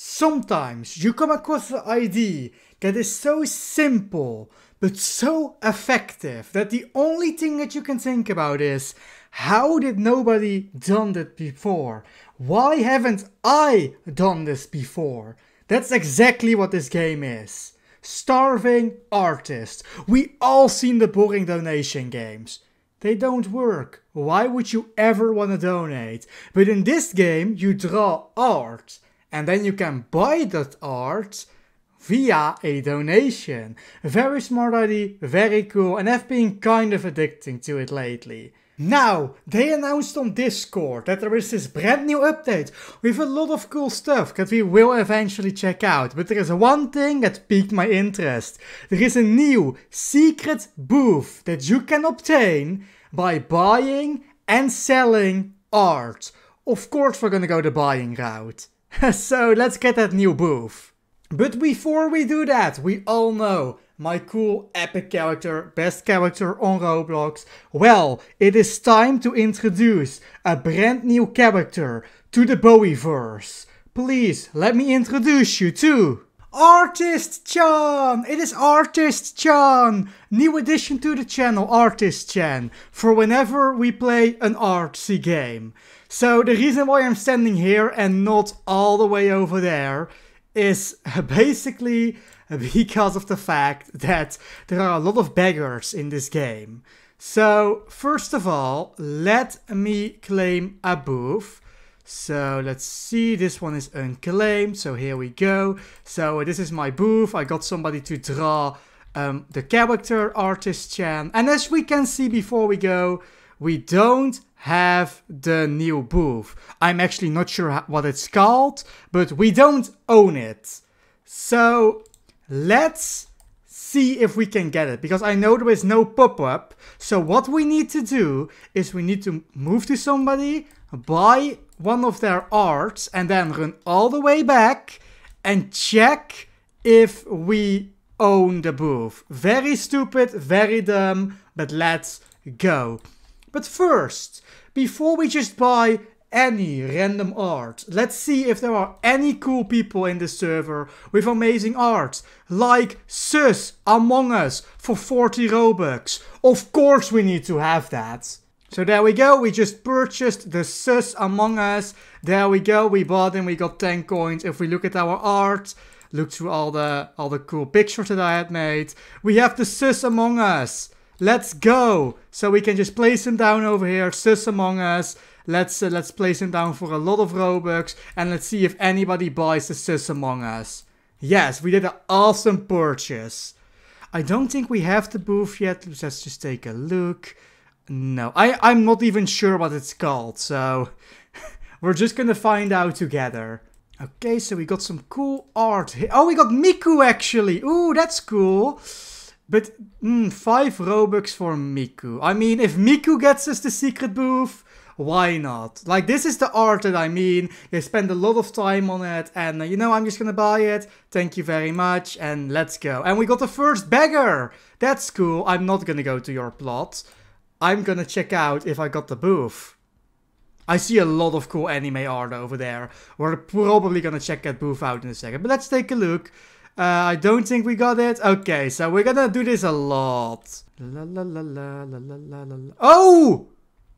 Sometimes you come across an idea that is so simple but so effective that the only thing that you can think about is, how did nobody done that before? Why haven't I done this before? That's exactly what this game is. Starving Artists. We all seen the boring donation games. They don't work. Why would you ever want to donate? But in this game you draw art. And then you can buy that art via a donation. Very smart idea, very cool, and I've been kind of addicting to it lately. Now, they announced on Discord that there is this brand new update with a lot of cool stuff that we will eventually check out. But there is one thing that piqued my interest. There is a new secret booth that you can obtain by buying and selling art. Of course we're gonna go the buying route. So let's get that new booth. But before we do that, we all know my cool epic character, best character on Roblox. Well, it is time to introduce a brand new character to the Bowieverse. Please let me introduce you to Artist Chan! It is Artist Chan! New addition to the channel, Artist Chan, for whenever we play an artsy game. So the reason why I'm standing here and not all the way over there is basically because of the fact that there are a lot of beggars in this game. So first of all, let me claim a booth. So let's see, this one is unclaimed, so here we go. So this is my booth. I got somebody to draw the character, Artist Chan. And as we can see before we go, we don't have the new booth. I'm actually not sure what it's called, but we don't own it. So let's see if we can get it, because I know there is no pop-up. So what we need to do is we need to move to somebody, buy one of their arts, and then run all the way back and check if we own the booth. Very stupid, very dumb, but let's go. But first, before we just buy any random art, let's see if there are any cool people in the server with amazing art, like Sus Among Us for 40 Robux. Of course we need to have that. So there we go, we just purchased the Sus Among Us. There we go, we bought him, we got 10 coins. If we look at our art, look through all the cool pictures that I had made, we have the Sus Among Us. Let's go. So we can just place him down over here, Sus Among Us. Let's place him down for a lot of Robux, and let's see if anybody buys the Sus Among Us. Yes, we did an awesome purchase. I don't think we have the booth yet. Let's just take a look. No, I'm not even sure what it's called, so we're just gonna find out together. Okay, so we got some cool art here. Oh, we got Miku actually. Ooh, that's cool. But 5 Robux for Miku. I mean, if Miku gets us the secret booth, why not? Like, this is the art that I mean. They spend a lot of time on it, and you know, I'm just gonna buy it. Thank you very much, and let's go. And we got the first beggar. That's cool. I'm not gonna go to your plot. I'm gonna check out if I got the booth. I see a lot of cool anime art over there. We're probably gonna check that booth out in a second, but let's take a look. I don't think we got it. Okay, so we're gonna do this a lot. La, la, la, la, la, la, la, la. Oh!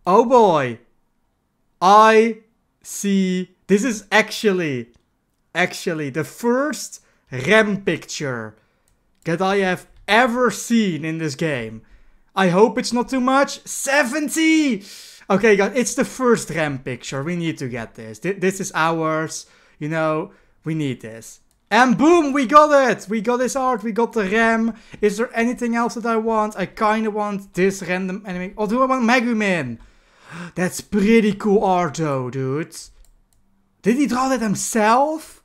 Oh boy. I see. This is actually the first REM picture that I have ever seen in this game. I hope it's not too much. 70! Okay, guys, it's the first REM picture. We need to get this. This is ours. You know, we need this. And boom, we got it! We got this art, we got the REM. Is there anything else that I want? I kinda want this random enemy. Or do I want Megumin? That's pretty cool art though, dude. Did he draw that himself?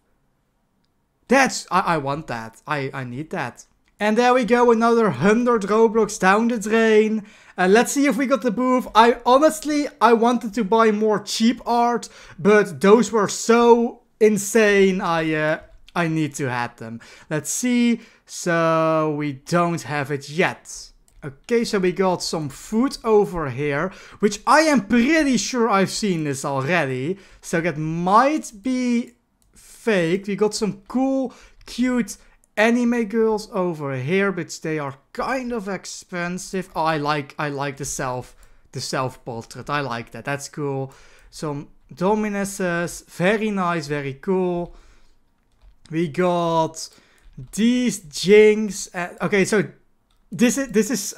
That's... I want that. I need that. And there we go, another 100 Robux down the drain. Let's see if we got the booth. I honestly wanted to buy more cheap art, but those were so insane, I need to have them. Let's see, so we don't have it yet. Okay, so we got some food over here, which I am pretty sure I've seen this already. So that might be faked. We got some cool, cute anime girls over here, but they are kind of expensive. Oh, I like the self-portrait. I like that. That's cool. Some dominesses, very nice, very cool. We got these Jinx. Okay, so this is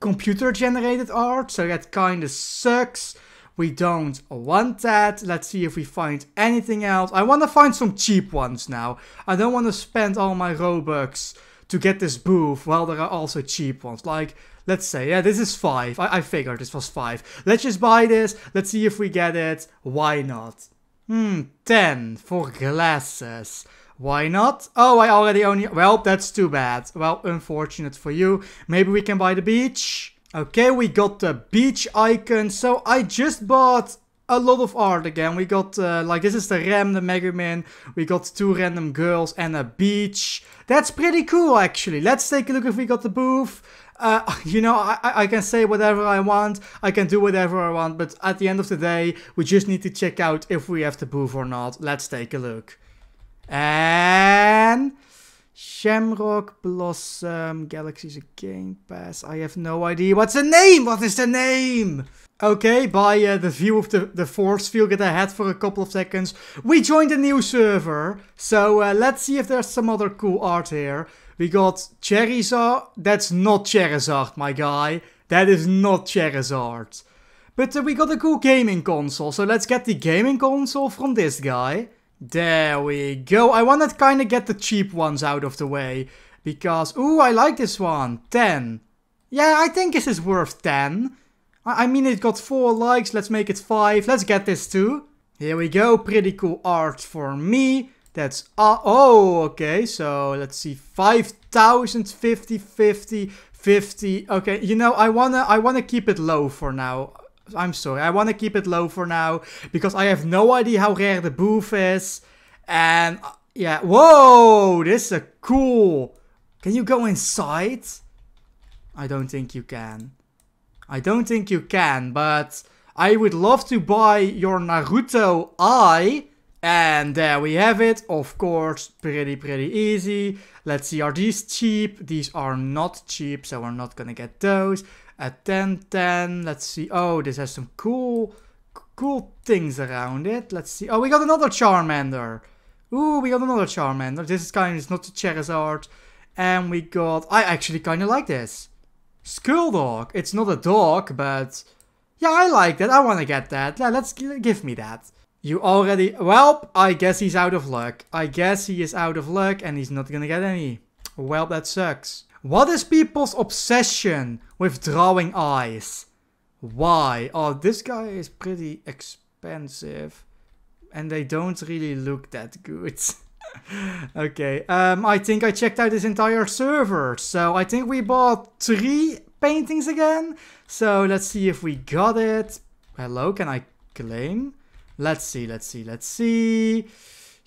computer generated art, so that kind of sucks. We don't want that. Let's see if we find anything else. I want to find some cheap ones now. I don't want to spend all my Robux to get this booth. Well, there are also cheap ones. Like, let's say, yeah, this is 5. I figured this was 5. Let's just buy this. Let's see if we get it. Why not? 10 for glasses. Why not? Oh, I already only... Well, that's too bad. Well, unfortunate for you. Maybe we can buy the beach. Okay, we got the beach icon. So I just bought a lot of art again. We got, like, this is the REM, the Megumin. We got 2 random girls and a beach. That's pretty cool, actually. Let's take a look if we got the booth. You know, I can say whatever I want. I can do whatever I want. But at the end of the day, we just need to check out if we have the booth or not. Let's take a look. And... Shamrock, Blossom, Galaxy's a Game Pass. I have no idea. What's the name? What is the name? Okay, by the view of the force field that I had for a couple of seconds, we joined a new server. So let's see if there's some other cool art here. We got Cherizar. That's not Charizard, my guy. That is not Charizard. But we got a cool gaming console. So let's get the gaming console from this guy. There we go. I want to kind of get the cheap ones out of the way. Because, ooh, I like this one. 10. Yeah, I think this is worth 10. I mean, it got 4 likes. Let's make it 5. Let's get this too. Here we go. Pretty cool art for me. That's, oh, okay. So, let's see. 5,000, 50, 50, 50. Okay, you know, I wanna keep it low for now. I'm sorry, I want to keep it low for now, because I have no idea how rare the booth is, and, yeah, whoa, this is a cool, can you go inside? I don't think you can. I don't think you can, but I would love to buy your Naruto Eye, and there we have it, of course, pretty easy. Let's see, are these cheap? These are not cheap, so we're not gonna get those. At 10, let's see. Oh, this has some cool things around it. Let's see. Oh, we got another Charmander. Ooh, we got another Charmander. This is kind of, it's not the Charizard. And we got, I actually kind of like this. Skull Dog. It's not a dog, but yeah, I like that. I want to get that. Yeah, let's give me that. You already, well, I guess he's out of luck. I guess he is out of luck and he's not going to get any. Well, that sucks. What is people's obsession with drawing eyes? Why? Oh, this guy is pretty expensive. And they don't really look that good. Okay, I think I checked out this entire server. So I think we bought 3 paintings again. So let's see if we got it. Hello, can I claim? Let's see.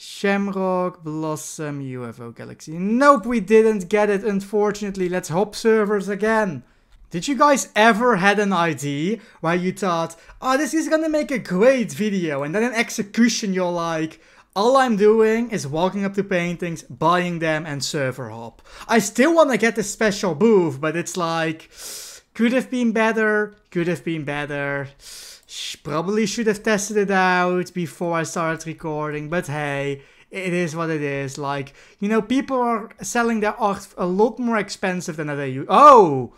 Shamrock, Blossom, UFO, Galaxy. Nope, we didn't get it, unfortunately. Let's hop servers again. Did you guys ever had an idea where you thought, oh, this is gonna make a great video, and then in execution you're like, all I'm doing is walking up to paintings, buying them, and server hop. I still wanna get this special booth, but it's like, could have been better. Probably should have tested it out before I started recording, but hey, it is what it is. Like, you know, people are selling their art a lot more expensive than they use. Oh!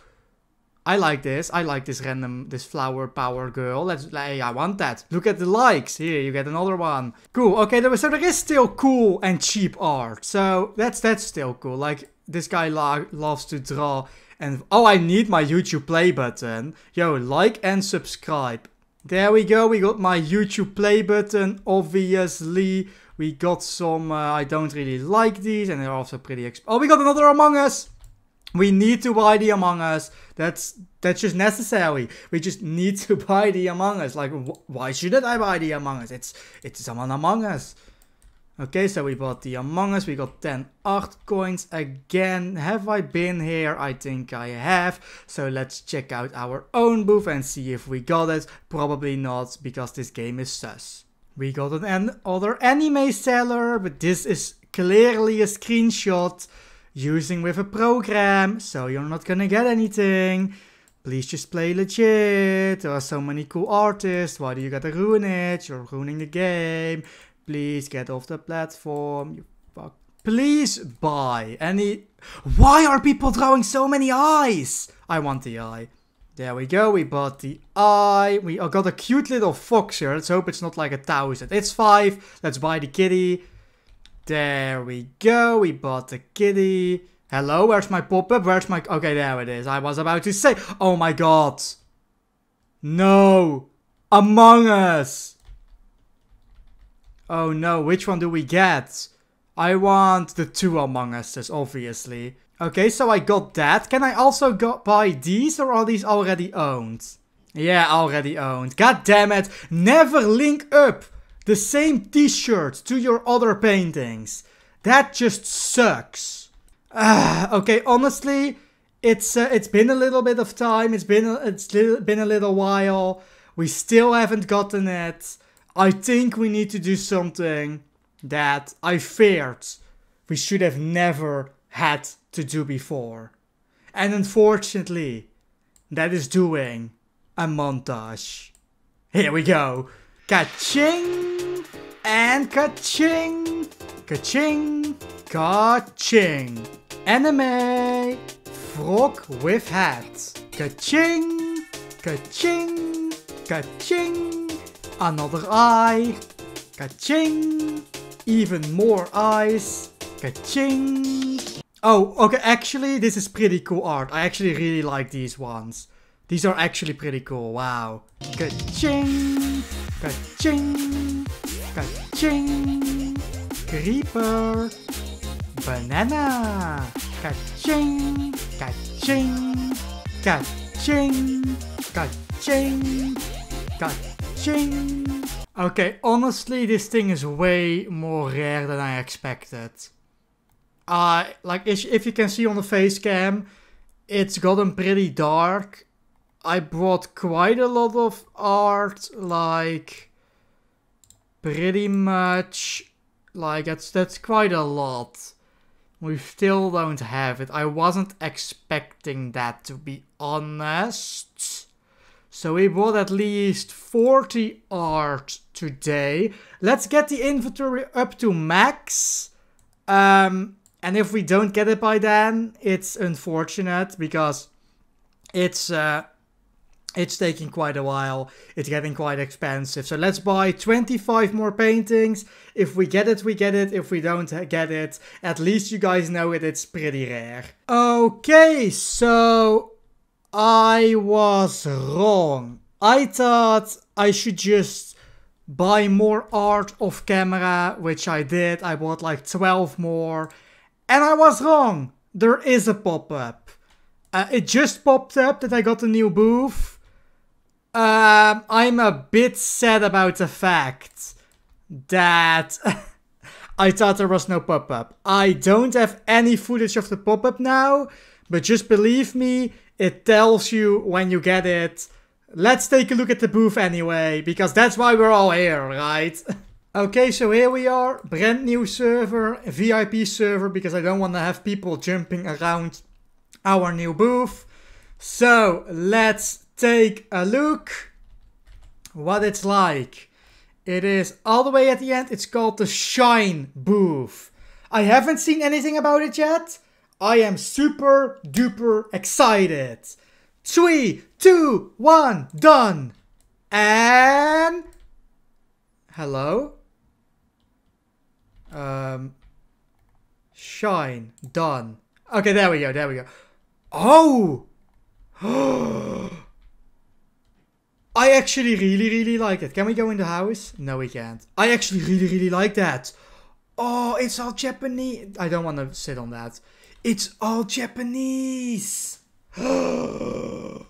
I like this random, this flower power girl. Let's, hey, I want that. Look at the likes. Here, you get another one. Cool. Okay, so there is still cool and cheap art. So, that's still cool. Like, this guy loves to draw. And, oh, I need my YouTube play button. Yo, like and subscribe. There we go, we got my YouTube play button, obviously. We got some, I don't really like these, and they're also pretty expensive. Oh, we got another Among Us! We need to buy the Among Us. That's just necessary. We just need to buy the Among Us. Like, why shouldn't I buy the Among Us? It's someone Among Us. Okay, so we bought the Among Us. We got 10 art coins again. Have I been here? I think I have. So let's check out our own booth and see if we got it. Probably not, because this game is sus. We got another anime seller, but this is clearly a screenshot using with a program, so you're not gonna get anything. Please just play legit. There are so many cool artists. Why do you gotta ruin it? You're ruining the game. Please get off the platform. You fuck. Please buy any. Why are people drawing so many eyes? I want the eye. There we go. We bought the eye. We got a cute little fox here. Let's hope it's not like 1,000. It's 5. Let's buy the kitty. There we go. We bought the kitty. Hello, where's my pop-up? Where's my... Okay, there it is. I was about to say... Oh my god. No. Among Us. Oh no, which one do we get? I want the 2 Among Us, obviously. Okay, so I got that. Can I also buy these, or are these already owned? Yeah, already owned. God damn it. Never link up the same t-shirt to your other paintings. That just sucks. Okay, honestly, it's been a little bit of time. It's been a little while. We still haven't gotten it. I think we need to do something that I feared we should have never had to do before. And unfortunately, that is doing a montage. Here we go. Ka-ching! And ka-ching! Ka-ching! Ka-ching! Anime frog with hat. Ka-ching, ka-ching, ka-ching. Another eye. Ka-ching. Even more eyes. Ka-ching. Oh, okay, actually this is pretty cool art. I actually really like these ones. These are actually pretty cool, wow. Ka-ching, ka-ching, ka-ching. Creeper. Banana! Ka-ching! Ka-ching! Ka-ching! Ka-ching! Ka-ching! Okay, honestly, this thing is way more rare than I expected. Like, if you can see on the face cam, it's gotten pretty dark. I brought quite a lot of art, like... Pretty much... Like, that's quite a lot. We still don't have it. I wasn't expecting that, to be honest. So we bought at least 40 art today. Let's get the inventory up to max. And if we don't get it by then, it's unfortunate because it's taking quite a while. It's getting quite expensive. So let's buy 25 more paintings. If we get it, we get it. If we don't get it, at least you guys know it. It's pretty rare. Okay, so I was wrong. I thought I should just buy more art off camera, which I did. I bought like 12 more. And I was wrong. There is a pop-up. It just popped up that I got a new booth. I'm a bit sad about the fact that I thought there was no pop-up. I don't have any footage of the pop-up now, but just believe me, it tells you when you get it. Let's take a look at the booth anyway, because that's why we're all here, right? Okay, so here we are, brand new server, VIP server, because I don't want to have people jumping around our new booth. So, let's take a look what it's like. It is all the way at the end. It's called the Shine Booth. I haven't seen anything about it yet. I am super duper excited. 3, 2, 1, done. And... Hello? Shine, done. Okay, there we go, there we go. Oh! Oh! I actually really like it. Can we go in the house? No, we can't. I actually really like that. Oh, it's all Japanese. I don't want to sit on that. It's all Japanese. That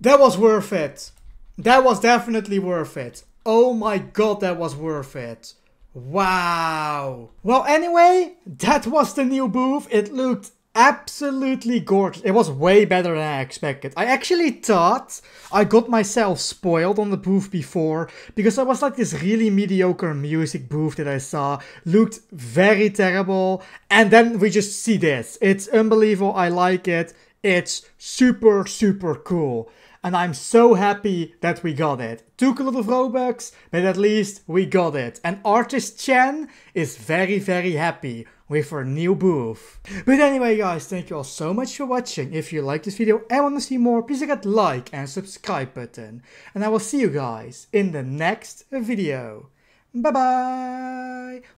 was worth it. That was definitely worth it. Oh my god, that was worth it. Wow. Well, anyway, that was the new booth. It looked absolutely gorgeous. It was way better than I expected. I actually thought I got myself spoiled on the booth before, because there was like this really mediocre music booth that I saw, looked very terrible, and then we just see this. It's unbelievable, I like it, it's super, super cool. And I'm so happy that we got it. Took a lot of Robux, but at least we got it. And Artist Chan is very, very happy with her new booth. But anyway guys, thank you all so much for watching. If you like this video and want to see more, please hit that like and subscribe button. And I will see you guys in the next video. Bye bye!